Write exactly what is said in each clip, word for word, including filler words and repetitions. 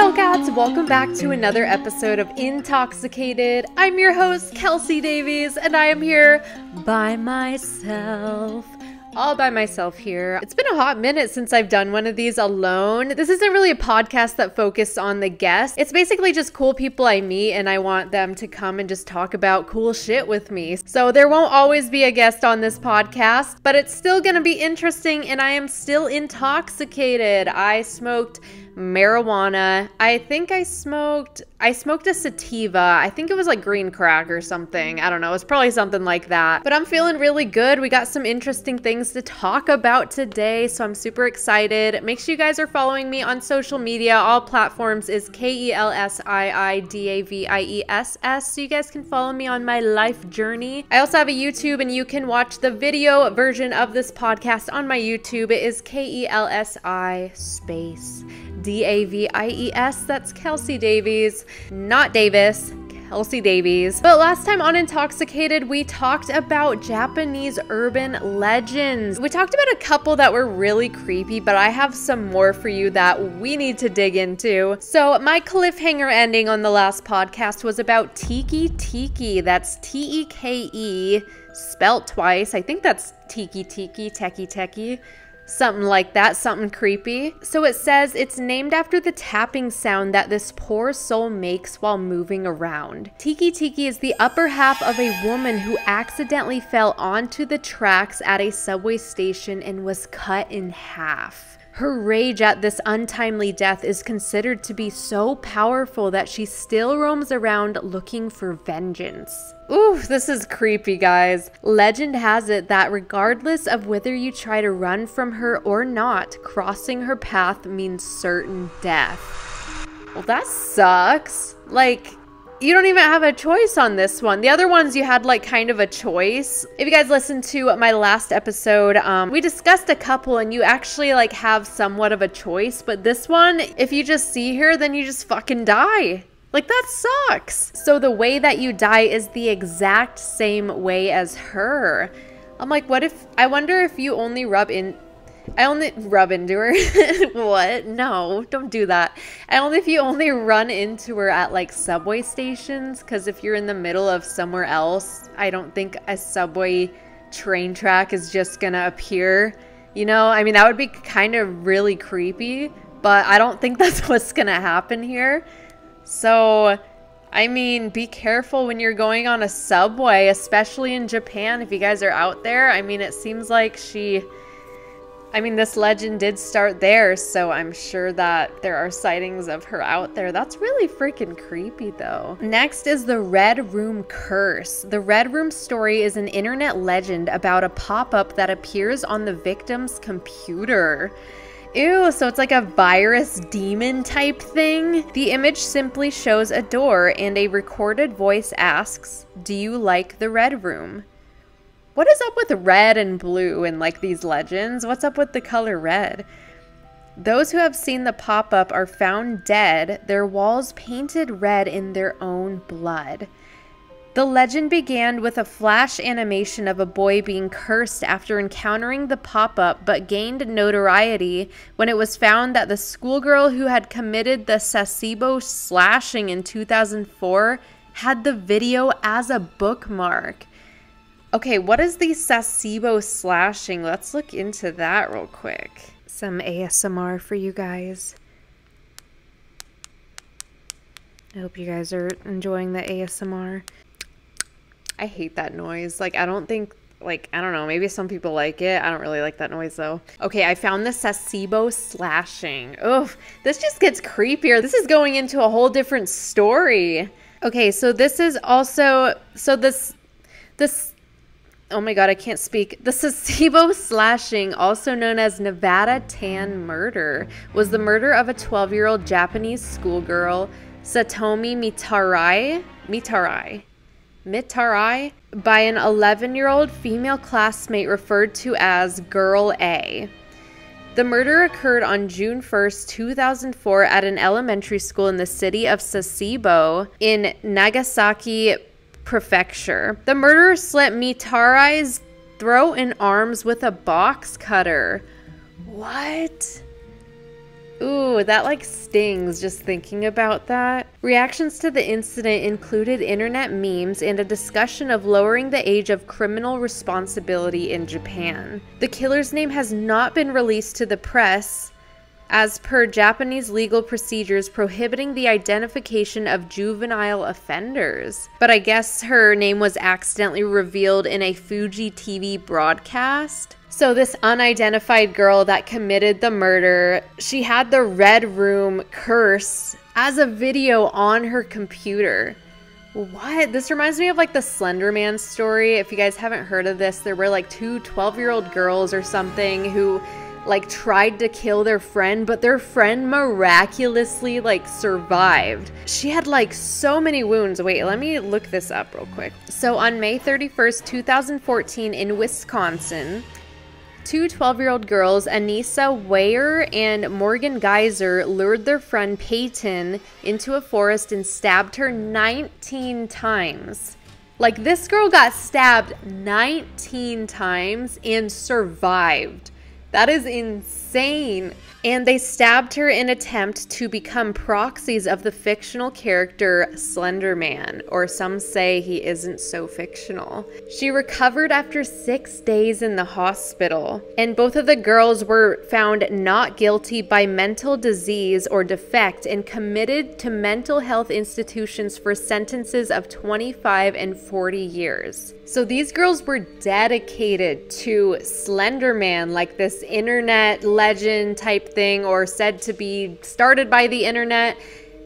Hellcats, welcome back to another episode of Intoxicated. I'm your host, Kelsi Davies, and I am here by myself. All by myself here. It's been a hot minute since I've done one of these alone. This isn't really a podcast that focused on the guests. It's basically just cool people I meet and I want them to come and just talk about cool shit with me. So there won't always be a guest on this podcast, but it's still gonna be interesting and I am still intoxicated. I smoked marijuana. I think I smoked, I smoked a sativa. I think it was like green crack or something. I don't know. It's probably something like that, but I'm feeling really good. We got some interesting things to talk about today. So I'm super excited. Make sure you guys are following me on social media. All platforms is K E L S I I D A V I E S S. So you guys can follow me on my life journey. I also have a YouTube and you can watch the video version of this podcast on my YouTube. It is K E L S I space D A V I E S. That's Kelsi Davies, not Davis, Kelsi Davies. But last time on Intoxicated, we talked about Japanese urban legends. We talked about a couple that were really creepy, but I have some more for you that we need to dig into. So my cliffhanger ending on the last podcast was about Teke Teke. That's T E K E, spelt twice. I think that's Teke Teke, Teke Teke. Something like that, something creepy. So it says it's named after the tapping sound that this poor soul makes while moving around. Teke Teke is the upper half of a woman who accidentally fell onto the tracks at a subway station and was cut in half. Her rage at this untimely death is considered to be so powerful that she still roams around looking for vengeance. Ooh, this is creepy, guys. Legend has it that regardless of whether you try to run from her or not, crossing her path means certain death. Well, that sucks. Like, you don't even have a choice on this one. The other ones you had like kind of a choice. If you guys listened to my last episode, um, we discussed a couple and you actually like have somewhat of a choice. But this one, if you just see her, then you just fucking die. Like, that sucks. So the way that you die is the exact same way as her. I'm like, what if, I wonder if you only rub in, I only rub into her. What? No, don't do that. I only if you only run into her at like subway stations, because if you're in the middle of somewhere else, I don't think a subway train track is just gonna appear. You know, I mean, that would be kind of really creepy, but I don't think that's what's gonna happen here. So, I mean, be careful when you're going on a subway, especially in Japan. If you guys are out there, I mean, it seems like she... I mean, this legend did start there, so I'm sure that there are sightings of her out there. That's really freaking creepy, though. Next is the Red Room Curse. The Red Room story is an internet legend about a pop-up that appears on the victim's computer. Ew, so it's like a virus demon type thing? The image simply shows a door and a recorded voice asks, "Do you like the Red Room?" What is up with red and blue and like these legends? What's up with the color red? Those who have seen the pop-up are found dead, their walls painted red in their own blood. The legend began with a flash animation of a boy being cursed after encountering the pop-up, but gained notoriety when it was found that the schoolgirl who had committed the Sasebo slashing in two thousand four had the video as a bookmark. Okay, what is the Sasebo slashing? Let's look into that real quick. Some A S M R for you guys. I hope you guys are enjoying the A S M R. I hate that noise. Like, I don't think, like, I don't know, maybe some people like it. I don't really like that noise, though. Okay, I found the Sasebo slashing. Oof, this just gets creepier. This is going into a whole different story. Okay, so this is also, so this, this, oh my god, I can't speak. The Sasebo slashing, also known as Nevada Tan murder, was the murder of a twelve-year-old Japanese schoolgirl, Satomi Mitarai, Mitarai, Mitarai, by an eleven-year-old female classmate referred to as Girl A. The murder occurred on June first, two thousand four at an elementary school in the city of Sasebo in Nagasaki Prefecture. The murderer slit Mitarai's throat and arms with a box cutter. What? Ooh, know, that like stings just thinking about that. Reactions to the incident included internet memes and a discussion of lowering the age of criminal responsibility in Japan. The killer's name has not been released to the press, as per Japanese legal procedures prohibiting the identification of juvenile offenders. But I guess her name was accidentally revealed in a Fuji T V broadcast. So this unidentified girl that committed the murder, she had the Red Room curse as a video on her computer. What? This reminds me of like the Slenderman story. If you guys haven't heard of this, there were like two twelve-year-old girls or something who like tried to kill their friend, but their friend miraculously like survived. She had like so many wounds. Wait, let me look this up real quick. So on May thirty-first, two thousand fourteen in Wisconsin, two twelve-year-old girls, Anissa Weyer and Morgan Geyser, lured their friend Peyton into a forest and stabbed her nineteen times. Like, this girl got stabbed nineteen times and survived. That is insane. And they stabbed her in attempt to become proxies of the fictional character Slenderman, or some say he isn't so fictional. She recovered after six days in the hospital, and both of the girls were found not guilty by mental disease or defect and committed to mental health institutions for sentences of twenty-five and forty years. So these girls were dedicated to Slenderman, like this internet legend type thing, or said to be started by the internet.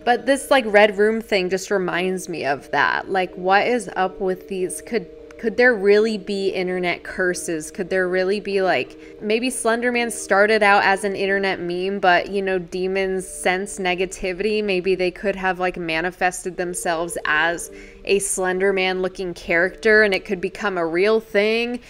But this like Red Room thing just reminds me of that. Like, what is up with these? Could could there really be internet curses? Could there really be like, maybe Slenderman started out as an internet meme, but you know, demons sense negativity. Maybe they could have like manifested themselves as a Slenderman looking character and it could become a real thing.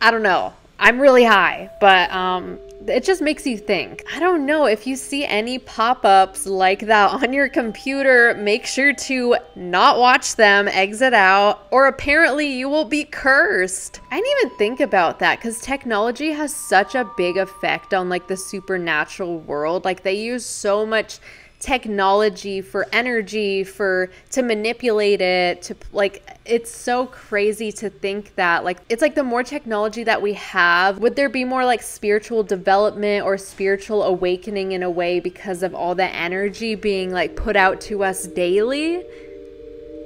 I don't know. I'm really high, but um it just makes you think. I don't know, if you see any pop-ups like that on your computer, make sure to not watch them, exit out, or apparently you will be cursed. I didn't even think about that, because technology has such a big effect on like the supernatural world. Like, they use so much technology for energy, for to manipulate it, to like, it's so crazy to think that like, it's like the more technology that we have, would there be more like spiritual development or spiritual awakening in a way because of all the energy being like put out to us daily?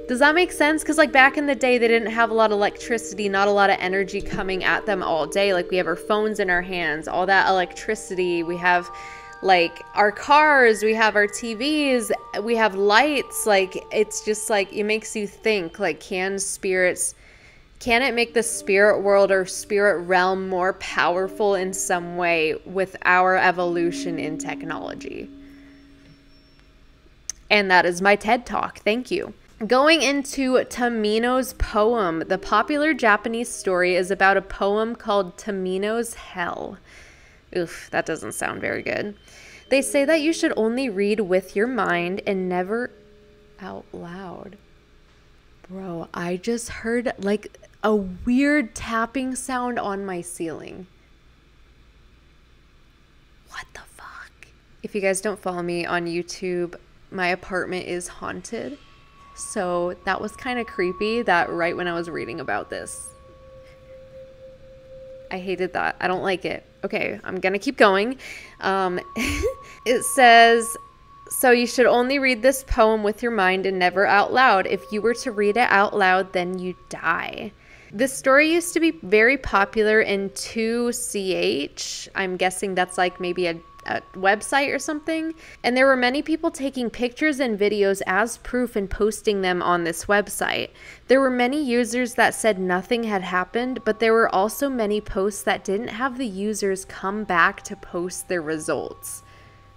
Does that make sense? Because like back in the day, they didn't have a lot of electricity, not a lot of energy coming at them all day. Like, we have our phones in our hands, all that electricity, we have like our cars, we have our T Vs, we have lights. Like, it's just like, it makes you think, like, can spirits, can it make the spirit world or spirit realm more powerful in some way with our evolution in technology? And that is my TED Talk. Thank you. Going into Tamino's poem, the popular Japanese story is about a poem called Tamino's Hell. Oof, that doesn't sound very good. They say that you should only read with your mind and never out loud. Bro, I just heard like a weird tapping sound on my ceiling. What the fuck? If you guys don't follow me on YouTube, my apartment is haunted. So that was kind of creepy, that right when I was reading about this. I hated that. I don't like it. Okay, I'm gonna keep going. Um, it says, so you should only read this poem with your mind and never out loud. If you were to read it out loud, then you die. This story used to be very popular in two C H. I'm guessing that's like maybe a, a website or something. And there were many people taking pictures and videos as proof and posting them on this website. There were many users that said nothing had happened, but there were also many posts that didn't have the users come back to post their results.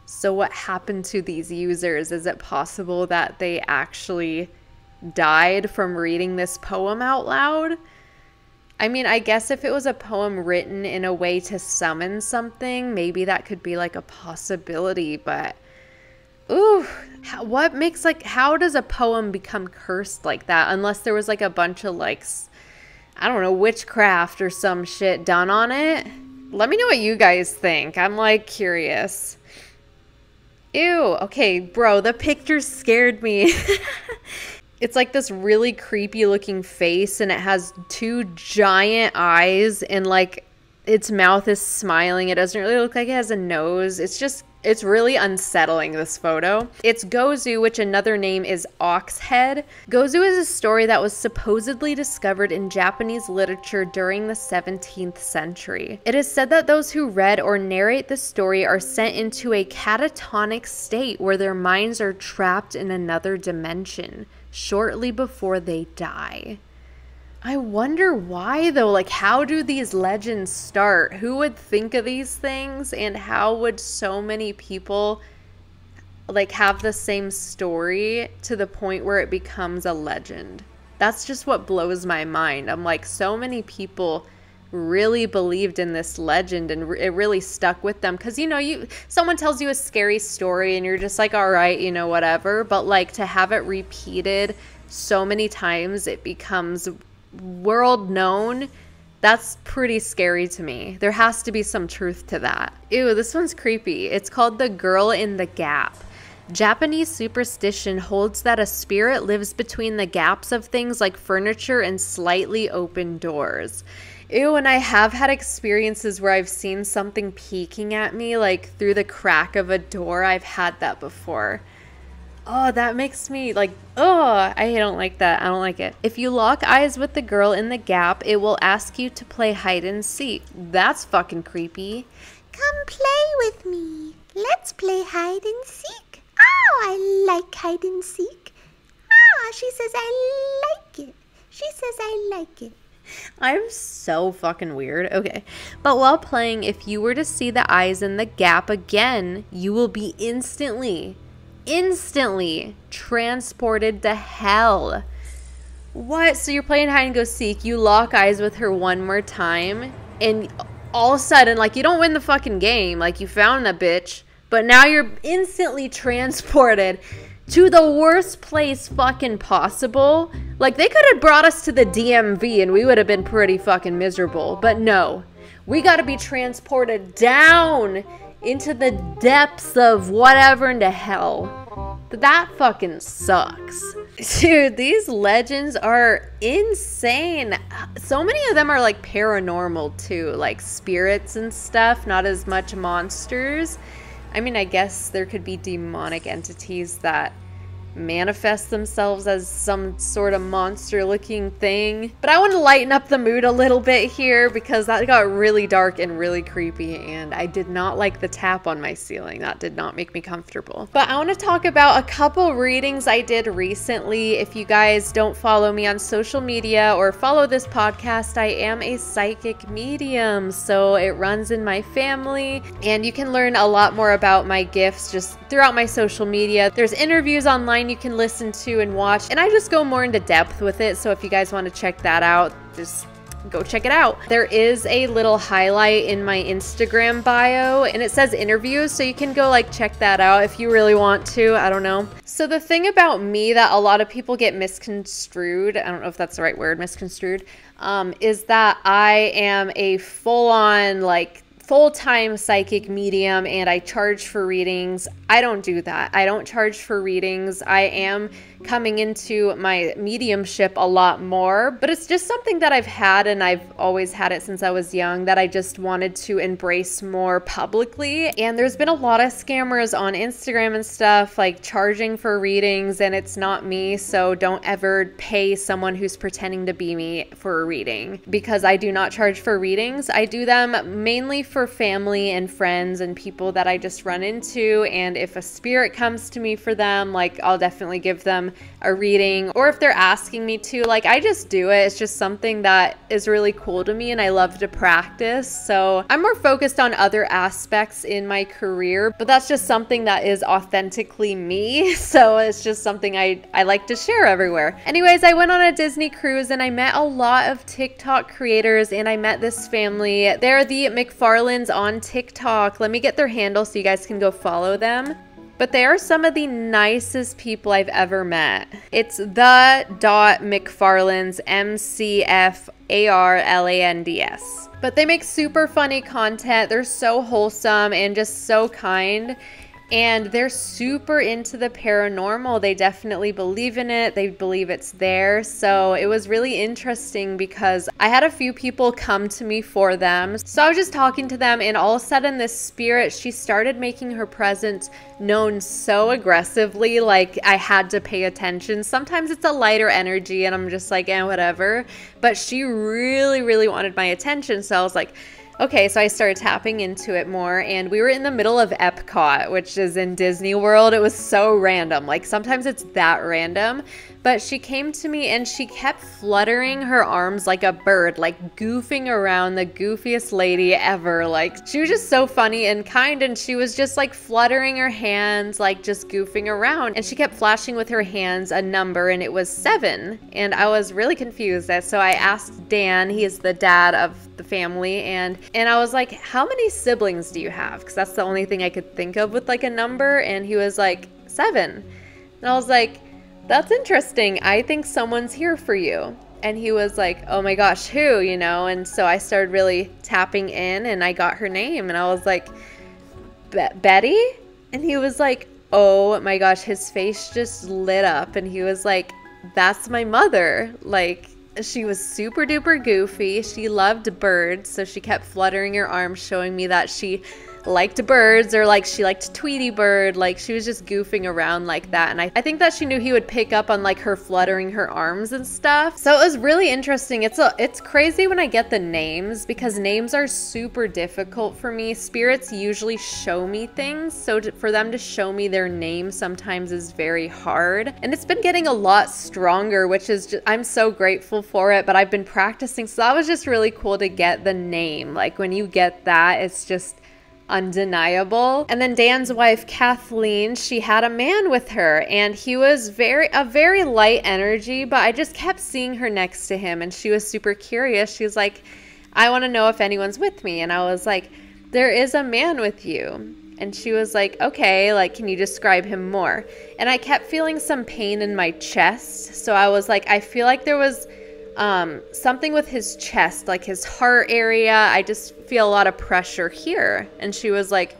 So what happened to these users? Is it possible that they actually died from reading this poem out loud? I mean, I guess if it was a poem written in a way to summon something, maybe that could be like a possibility, but ooh, what makes like, how does a poem become cursed like that? Unless there was like a bunch of like, I don't know, witchcraft or some shit done on it. Let me know what you guys think. I'm like curious. Ew, okay, bro, the picture scared me. It's like this really creepy looking face and it has two giant eyes and like its mouth is smiling. It doesn't really look like it has a nose. It's just, it's really unsettling, this photo. It's Gozu, which another name is Oxhead. Gozu is a story that was supposedly discovered in Japanese literature during the seventeenth century. It is said that those who read or narrate the story are sent into a catatonic state where their minds are trapped in another dimension shortly before they die. I wonder why though, like how do these legends start? Who would think of these things and how would so many people like have the same story to the point where it becomes a legend? That's just what blows my mind. I'm like, so many people really believed in this legend and it really stuck with them. Cause you know, you someone tells you a scary story and you're just like, all right, you know, whatever. But like to have it repeated so many times, it becomes world known. That's pretty scary to me. There has to be some truth to that. Ew, this one's creepy. It's called The Girl in the Gap. Japanese superstition holds that a spirit lives between the gaps of things like furniture and slightly open doors. Ew, and I have had experiences where I've seen something peeking at me like through the crack of a door. I've had that before. Oh, that makes me like, oh, I don't like that. I don't like it. If you lock eyes with the girl in the gap, it will ask you to play hide and seek. That's fucking creepy. Come play with me. Let's play hide and seek. Oh, I like hide and seek. Ah, oh, she says I like it. She says I like it. I'm so fucking weird. Okay. But while playing, if you were to see the eyes in the gap again, you will be instantly... instantly transported to hell. What? So you're playing hide and go seek, you lock eyes with her one more time, and all of a sudden, like, you don't win the fucking game, like, you found that bitch, but now you're instantly transported to the worst place fucking possible. Like, they could have brought us to the D M V and we would have been pretty fucking miserable, but no, we gotta be transported down into the depths of whatever into hell. That fucking sucks. Dude, these legends are insane. So many of them are like paranormal too, like spirits and stuff, not as much monsters. I mean, I guess there could be demonic entities that manifest themselves as some sort of monster looking thing. But I want to lighten up the mood a little bit here because that got really dark and really creepy and I did not like the tap on my ceiling. That did not make me comfortable. But I want to talk about a couple readings I did recently. If you guys don't follow me on social media or follow this podcast, I am a psychic medium, so it runs in my family and you can learn a lot more about my gifts just throughout my social media. There's interviews online you can listen to and watch, and I just go more into depth with it, so if you guys want to check that out, just go check it out. There is a little highlight in my Instagram bio and it says interviews, so you can go like check that out if you really want to. I don't know. So the thing about me that a lot of people get misconstrued, I don't know if that's the right word, misconstrued, um, is that I am a full-on like full-time psychic medium and I charge for readings. I don't do that. I don't charge for readings. I am coming into my mediumship a lot more, but it's just something that I've had and I've always had it since I was young that I just wanted to embrace more publicly. And there's been a lot of scammers on Instagram and stuff like charging for readings, and it's not me, so don't ever pay someone who's pretending to be me for a reading because I do not charge for readings. I do them mainly for for family and friends and people that I just run into, and if a spirit comes to me for them, like I'll definitely give them a reading, or if they're asking me to, like I just do it. It's just something that is really cool to me and I love to practice, so I'm more focused on other aspects in my career, but that's just something that is authentically me, so it's just something I, I like to share everywhere. Anyways, I went on a Disney cruise and I met a lot of TikTok creators and I met this family. They're the McFarlands on TikTok. Let me get their handle so you guys can go follow them. But they are some of the nicest people I've ever met. It's the dot McFarlands, M C F A R L A N D S. But they make super funny content. They're so wholesome and just so kind. And they're super into the paranormal. They definitely believe in it. They believe it's there. So it was really interesting because I had a few people come to me for them. So I was just talking to them, and all of a sudden this spirit, she started making her presence known so aggressively, like I had to pay attention. Sometimes it's a lighter energy and I'm just like, eh, whatever. But she really, really wanted my attention. So I was like, okay, so I started tapping into it more, and we were in the middle of Epcot, which is in Disney World. It was so random. Like, sometimes it's that random. But she came to me and she kept fluttering her arms like a bird, like goofing around, the goofiest lady ever. Like, she was just so funny and kind, and she was just like fluttering her hands, like just goofing around. And she kept flashing with her hands a number, and it was seven. And I was really confused. So I asked Dan, he is the dad of the family, and and I was like, how many siblings do you have? Because that's the only thing I could think of with like a number. And he was like, seven. And I was like, that's interesting. I think someone's here for you. And he was like, oh my gosh, who, you know? And so I started really tapping in, and I got her name, and I was like, Betty? And he was like, oh my gosh, his face just lit up. And he was like, that's my mother. Like, she was super duper goofy. She loved birds. So she kept fluttering her arms, showing me that she liked birds, or like she liked Tweety Bird. Like, she was just goofing around like that. And I, I think that she knew he would pick up on like her fluttering her arms and stuff. So it was really interesting. It's a, it's crazy when I get the names, because names are super difficult for me. Spirits usually show me things. So to, for them to show me their name sometimes is very hard. And it's been getting a lot stronger, which is just, I'm so grateful for it, but I've been practicing. So that was just really cool to get the name. Like, when you get that, it's just undeniable. And then Dan's wife Kathleen, she had a man with her, and he was very a very light energy, but I just kept seeing her next to him, and she was super curious. She was like, I want to know if anyone's with me. And I was like, there is a man with you. And she was like, okay, like, can you describe him more? And I kept feeling some pain in my chest, so I was like, I feel like there was Um, something with his chest, like his heart area. I just feel a lot of pressure here. And she was like,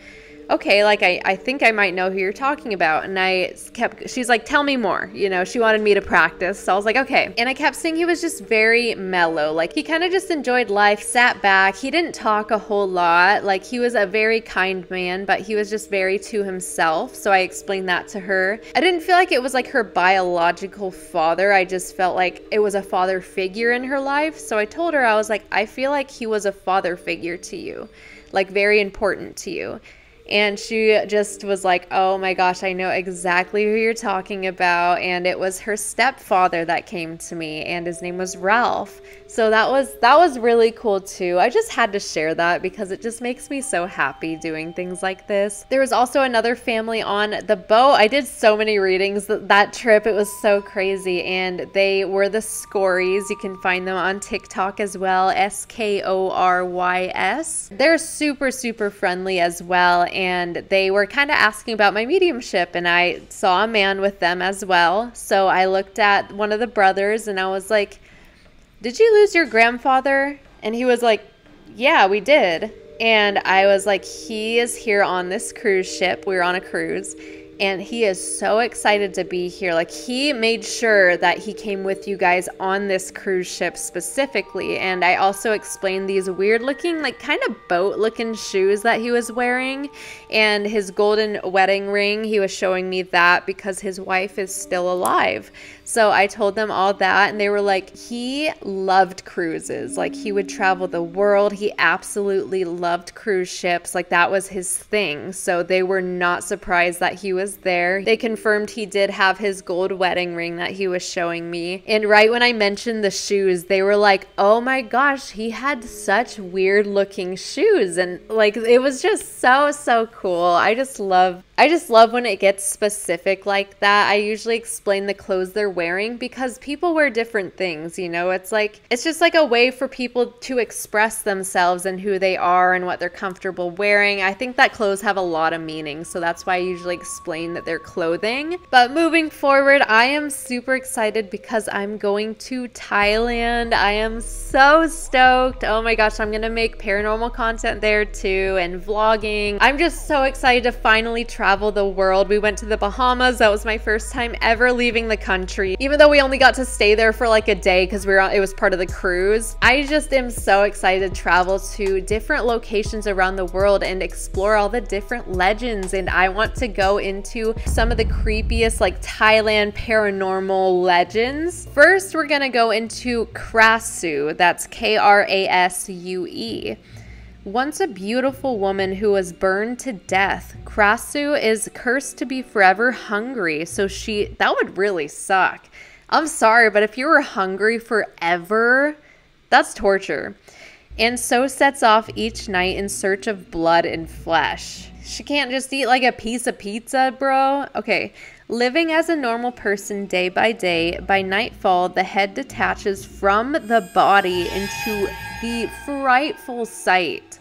okay, like, I, I think I might know who you're talking about. And I kept, she's like, tell me more. You know, she wanted me to practice. So I was like, okay. And I kept seeing he was just very mellow. Like, he kind of just enjoyed life, sat back. He didn't talk a whole lot. Like, he was a very kind man, but he was just very to himself. So I explained that to her. I didn't feel like it was like her biological father. I just felt like it was a father figure in her life. So I told her, I was like, I feel like he was a father figure to you, like very important to you. And she just was like, oh my gosh, I know exactly who you're talking about. And it was her stepfather that came to me, and his name was Ralph. So that was that was really cool too. I just had to share that because it just makes me so happy doing things like this. There was also another family on the boat. I did so many readings that, that trip. It was so crazy. And they were the Skorys. You can find them on TikTok as well, S K O R Y S. They're super, super friendly as well. And they were kind of asking about my mediumship, and I saw a man with them as well. So I looked at one of the brothers, and I was like, did you lose your grandfather? And he was like, yeah, we did. And I was like, he is here on this cruise ship. We were on a cruise, and he is so excited to be here. Like, he made sure that he came with you guys on this cruise ship specifically. And I also explained these weird looking, like, kind of boat looking shoes that he was wearing, and his golden wedding ring. He was showing me that because his wife is still alive. So I told them all that, and they were like, he loved cruises. Like, he would travel the world. He absolutely loved cruise ships. Like, that was his thing. So they were not surprised that he was there. They confirmed he did have his gold wedding ring that he was showing me. And right when I mentioned the shoes, they were like, oh my gosh, he had such weird looking shoes. And like, it was just so, so cool. I just love I just love when it gets specific like that. I usually explain the clothes they're wearing because people wear different things, you know? It's like, it's just like a way for people to express themselves and who they are and what they're comfortable wearing. I think that clothes have a lot of meaning, so that's why I usually explain explain their clothing. But moving forward, I am super excited because I'm going to Thailand. I am so stoked. Oh my gosh, I'm gonna make paranormal content there too and vlogging. I'm just so excited to finally travel the world. We went to the Bahamas. That was my first time ever leaving the country, even though we only got to stay there for like a day because we were on, it was part of the cruise. I just am so excited to travel to different locations around the world and explore all the different legends, and I want to go into some of the creepiest like Thailand paranormal legends. First, we're gonna go into Krasue. That's K R A S U E. Once a beautiful woman who was burned to death, Krasue is cursed to be forever hungry. So she, that would really suck. I'm sorry, but if you were hungry forever, that's torture. And so sets off each night in search of blood and flesh. She can't just eat like a piece of pizza, bro. Okay. Living as a normal person day by day, by nightfall, the head detaches from the body into the frightful sight.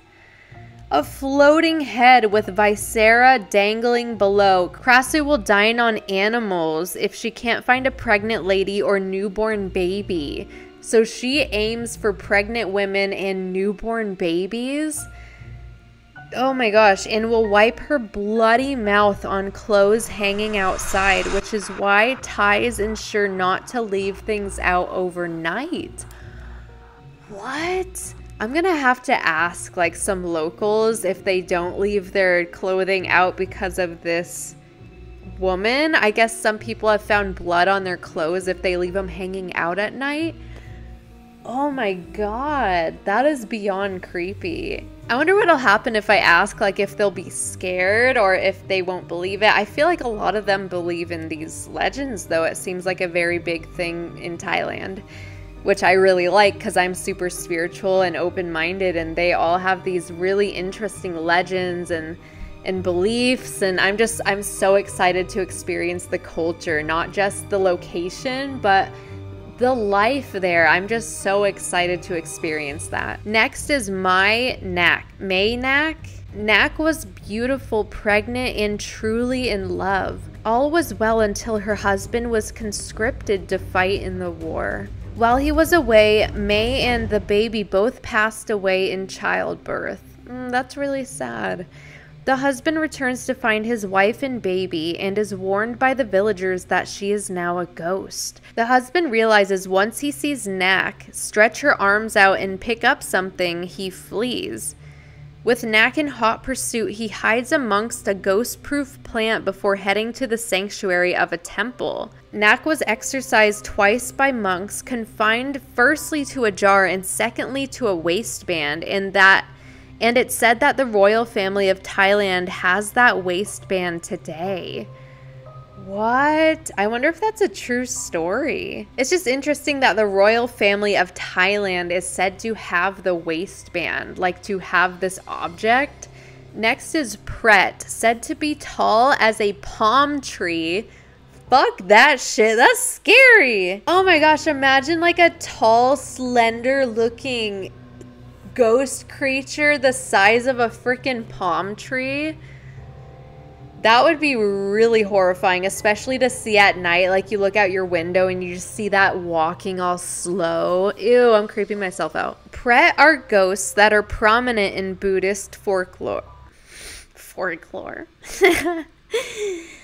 A floating head with viscera dangling below. Krasue will dine on animals if she can't find a pregnant lady or newborn baby. So she aims for pregnant women and newborn babies? Oh my gosh, and will wipe her bloody mouth on clothes hanging outside, which is why Thais ensure not to leave things out overnight. What? I'm gonna have to ask like some locals if they don't leave their clothing out because of this woman. I guess some people have found blood on their clothes if they leave them hanging out at night. Oh my god, that is beyond creepy. I wonder what'll happen if I ask, like, if they'll be scared or if they won't believe it. I feel like a lot of them believe in these legends, though. It seems like a very big thing in Thailand, which I really like because I'm super spiritual and open-minded, and they all have these really interesting legends and and beliefs, and I'm just, I'm so excited to experience the culture, not just the location, but the life there. I'm just so excited to experience that. Next is Mae Nak. Mae Nak? Nak was beautiful, pregnant, and truly in love. All was well until her husband was conscripted to fight in the war. While he was away, May and the baby both passed away in childbirth. Mm, that's really sad. The husband returns to find his wife and baby and is warned by the villagers that she is now a ghost. The husband realizes once he sees Nak stretch her arms out and pick up something, he flees. With Nak in hot pursuit, he hides amongst a ghost-proof plant before heading to the sanctuary of a temple. Nak was exorcised twice by monks, confined firstly to a jar and secondly to a waistband, and that And it's said that the royal family of Thailand has that waistband today. What? I wonder if that's a true story. It's just interesting that the royal family of Thailand is said to have the waistband, like to have this object. Next is Pret, said to be tall as a palm tree. Fuck that shit, that's scary. Oh my gosh, imagine like a tall, slender looking ghost creature the size of a freaking palm tree. That would be really horrifying, especially to see at night. Like, you look out your window and you just see that walking all slow. Ew, I'm creeping myself out. Pret are ghosts that are prominent in Buddhist folklore. Folklore.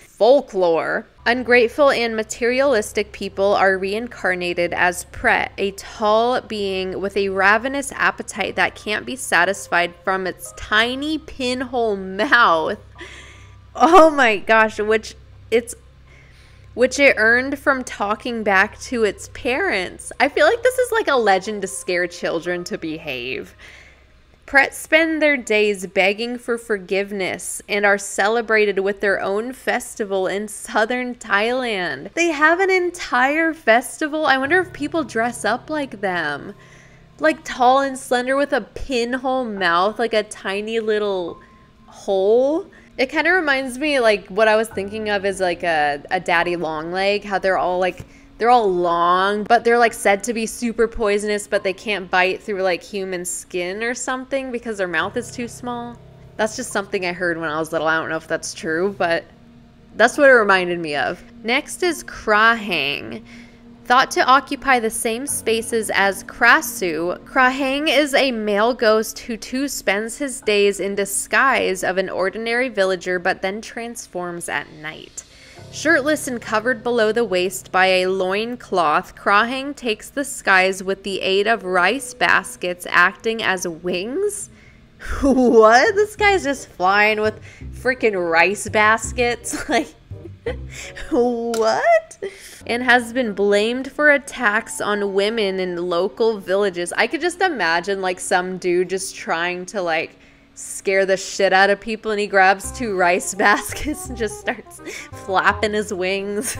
Folklore. Ungrateful and materialistic people are reincarnated as Pret, a tall being with a ravenous appetite that can't be satisfied from its tiny pinhole mouth. Oh my gosh, which it's which it earned from talking back to its parents. I feel like this is like a legend to scare children to behave. Pret spend their days begging for forgiveness and are celebrated with their own festival in southern Thailand. They have an entire festival. I wonder if people dress up like them. Like tall and slender with a pinhole mouth, like a tiny little hole. It kind of reminds me, like, what I was thinking of is like a, a daddy long leg, how they're all like... They're all long, but they're like said to be super poisonous, but they can't bite through like human skin or something because their mouth is too small. That's just something I heard when I was little. I don't know if that's true, but That's what it reminded me of. Next is Krahang. Thought to occupy the same spaces as Krasue, Krahang is a male ghost who too spends his days in disguise of an ordinary villager but then transforms at night. Shirtless and covered below the waist by a loincloth, Krahang takes the skies with the aid of rice baskets acting as wings? What? This guy's just flying with freaking rice baskets? Like... What? And has been blamed for attacks on women in local villages. I could just imagine like some dude just trying to like scare the shit out of people, and he grabs two rice baskets and just starts flapping his wings.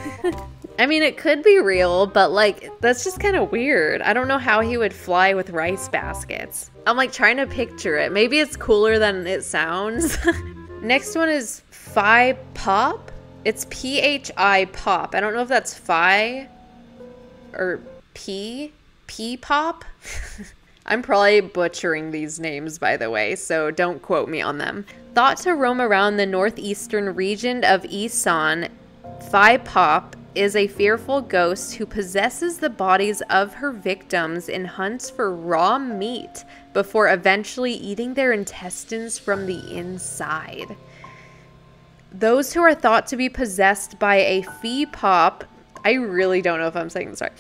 I mean, it could be real, but like that's just kind of weird. I don't know how he would fly with rice baskets. I'm like trying to picture it. Maybe it's cooler than it sounds. Next one is Phi Pop. It's P H I Pop. I don't know if that's Phi or P. P Pop. I'm probably butchering these names, by the way, so don't quote me on them. Thought to roam around the northeastern region of Isan, Phi Pop is a fearful ghost who possesses the bodies of her victims and hunts for raw meat before eventually eating their intestines from the inside. Those who are thought to be possessed by a Phi Pop, I really don't know if I'm saying this right,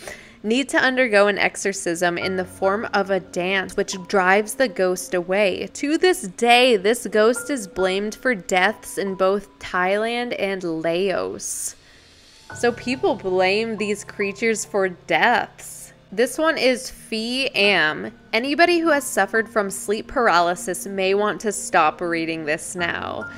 need to undergo an exorcism in the form of a dance, which drives the ghost away. To this day, this ghost is blamed for deaths in both Thailand and Laos. So people blame these creatures for deaths. This one is Phi Am. Anybody who has suffered from sleep paralysis may want to stop reading this now.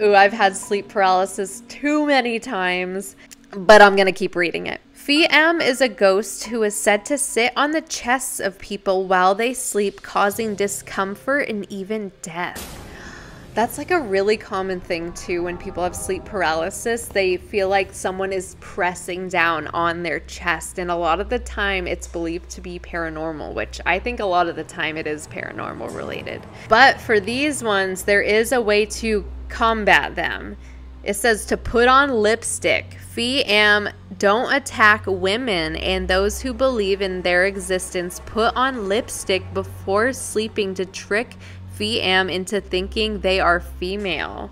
Ooh, I've had sleep paralysis too many times, but I'm gonna keep reading it. Phi Am is a ghost who is said to sit on the chests of people while they sleep, causing discomfort and even death. That's like a really common thing too when people have sleep paralysis. They feel like someone is pressing down on their chest, and a lot of the time it's believed to be paranormal, which I think a lot of the time it is paranormal related. But for these ones, there is a way to combat them. It says to put on lipstick. Phi Am don't attack women, and those who believe in their existence put on lipstick before sleeping to trick Phi Am into thinking they are female.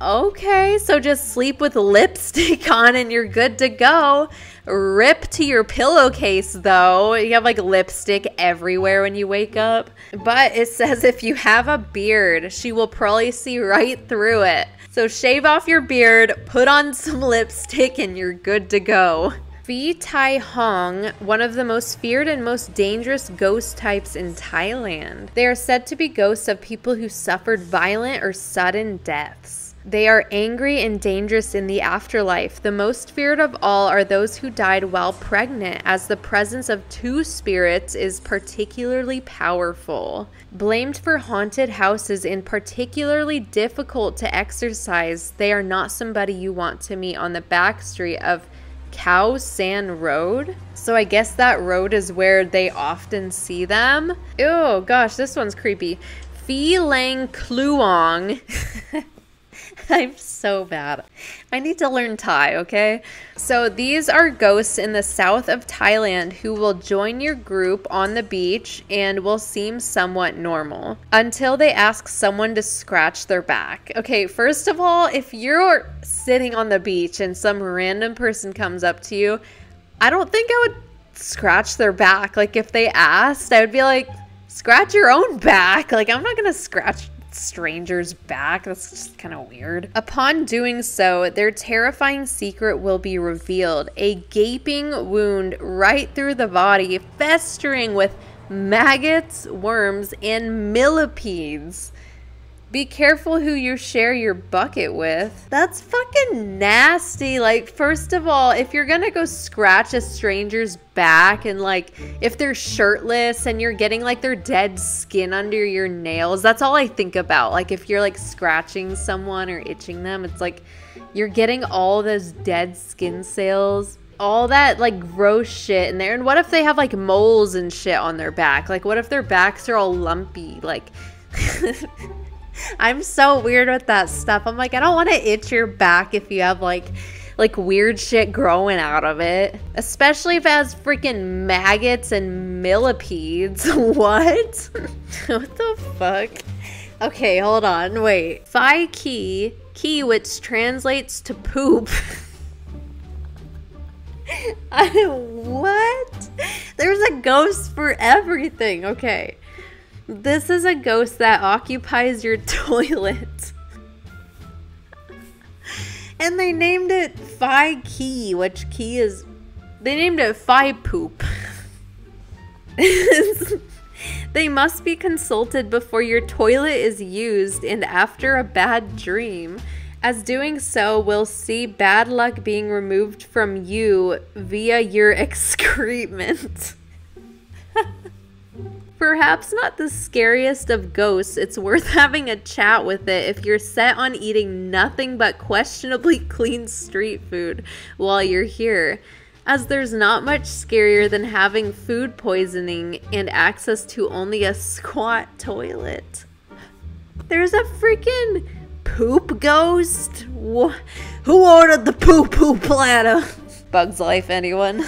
Okay, so just sleep with lipstick on and you're good to go. Rip to your pillowcase though. You have like lipstick everywhere when you wake up. But it says if you have a beard, she will probably see right through it. So shave off your beard, put on some lipstick, and you're good to go. Phi Tai Hong, one of the most feared and most dangerous ghost types in Thailand. They are said to be ghosts of people who suffered violent or sudden deaths. They are angry and dangerous in the afterlife. The most feared of all are those who died while pregnant, as the presence of two spirits is particularly powerful. Blamed for haunted houses and particularly difficult to exorcise, they are not somebody you want to meet on the back street of Khao San Road. So I guess that road is where they often see them. Oh gosh, this one's creepy. Phi Lang Kluong. I'm so bad. I need to learn Thai, okay? So these are ghosts in the south of Thailand who will join your group on the beach and will seem somewhat normal until they ask someone to scratch their back. Okay, first of all, if you're sitting on the beach and some random person comes up to you, I don't think I would scratch their back. Like if they asked, I would be like, scratch your own back. Like I'm not gonna scratch stranger's back. That's just kind of weird. Upon doing so, their terrifying secret will be revealed. A gaping wound right through the body, festering with maggots, worms, and millipedes. Be careful who you share your bucket with. That's fucking nasty. Like, first of all, if you're gonna go scratch a stranger's back, and like if they're shirtless and you're getting like their dead skin under your nails, that's all I think about. Like if you're like scratching someone or itching them, it's like you're getting all those dead skin cells, all that like gross shit in there. And what if they have like moles and shit on their back? Like what if their backs are all lumpy? Like I'm so weird with that stuff. I'm like, I don't want to itch your back if you have like like weird shit growing out of it, especially if it has freaking maggots and millipedes. What? What the fuck? Okay, hold on, wait. Phi Ki, Ki, which translates to poop. I, what? There's a ghost for everything. Okay, this is a ghost that occupies your toilet. And they named it Phi Ki, which Ki is, they named it Phi Poop. They must be consulted before your toilet is used and after a bad dream, as doing so will see bad luck being removed from you via your excrement. Perhaps not the scariest of ghosts, it's worth having a chat with it if you're set on eating nothing but questionably clean street food while you're here, as there's not much scarier than having food poisoning and access to only a squat toilet. There's a freaking poop ghost? Wh Who ordered the poo-poo platter? Bugs Life, anyone?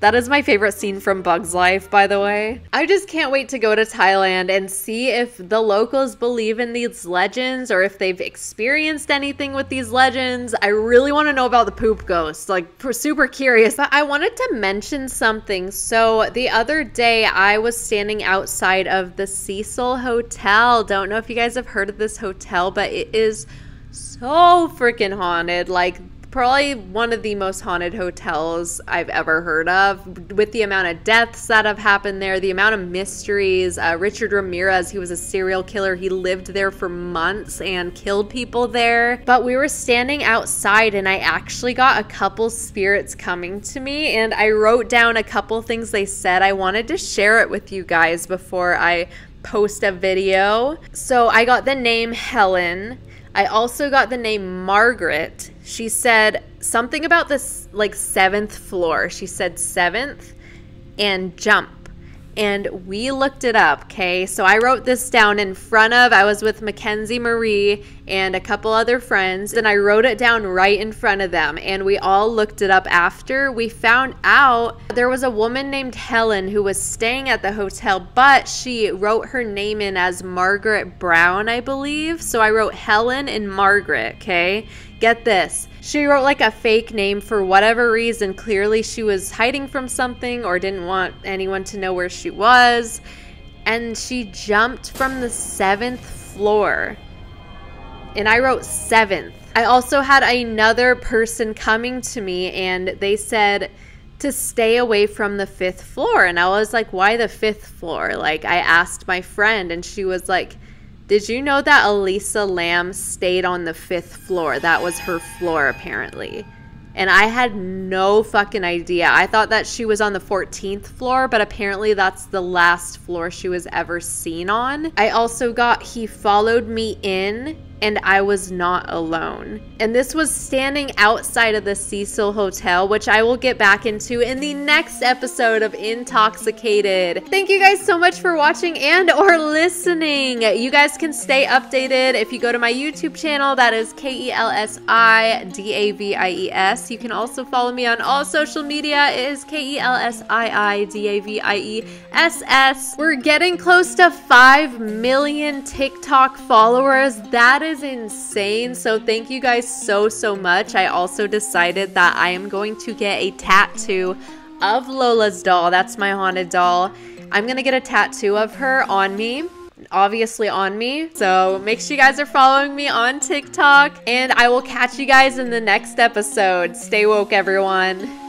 That is my favorite scene from Bugs Life, by the way. I just can't wait to go to Thailand and see if the locals believe in these legends or if they've experienced anything with these legends. I really want to know about the poop ghost, like, super curious. But I wanted to mention something. So the other day I was standing outside of the Cecil Hotel. Don't know if you guys have heard of this hotel, but it is so freaking haunted. Like, probably one of the most haunted hotels I've ever heard of, with the amount of deaths that have happened there, the amount of mysteries. Uh, Richard Ramirez, he was a serial killer. He lived there for months and killed people there. But we were standing outside and I actually got a couple spirits coming to me, and I wrote down a couple things they said. I wanted to share it with you guys before I post a video. So I got the name Helen. I also got the name Margaret. She said something about this, like, seventh floor. She said seventh and jump. And we looked it up, okay? So I wrote this down in front of, I was with Mackenzie Marie and a couple other friends, and I wrote it down right in front of them. And we all looked it up after. We found out there was a woman named Helen who was staying at the hotel, but she wrote her name in as Margaret Brown, I believe. So I wrote Helen and Margaret, okay? Get this. She wrote like a fake name for whatever reason. Clearly she was hiding from something or didn't want anyone to know where she was. And she jumped from the seventh floor. And I wrote seventh. I also had another person coming to me and they said to stay away from the fifth floor. And I was like, why the fifth floor? Like, I asked my friend and she was like, did you know that Elisa Lam stayed on the fifth floor? That was her floor, apparently. And I had no fucking idea. I thought that she was on the fourteenth floor, but apparently that's the last floor she was ever seen on. I also got, he followed me in and I was not alone. And this was standing outside of the Cecil Hotel, which I will get back into in the next episode of Intoxicated. Thank you guys so much for watching and or listening. You guys can stay updated if you go to my YouTube channel, that is K E L S I D A V I E S. You can also follow me on all social media. It is K E L S I I D A V I E S S. We're getting close to five million TikTok followers. That is is insane. So thank you guys so so much. I also decided that I am going to get a tattoo of Lola's doll. That's my haunted doll. I'm gonna get a tattoo of her on me, obviously on me. So make sure you guys are following me on TikTok and I will catch you guys in the next episode. Stay woke, everyone.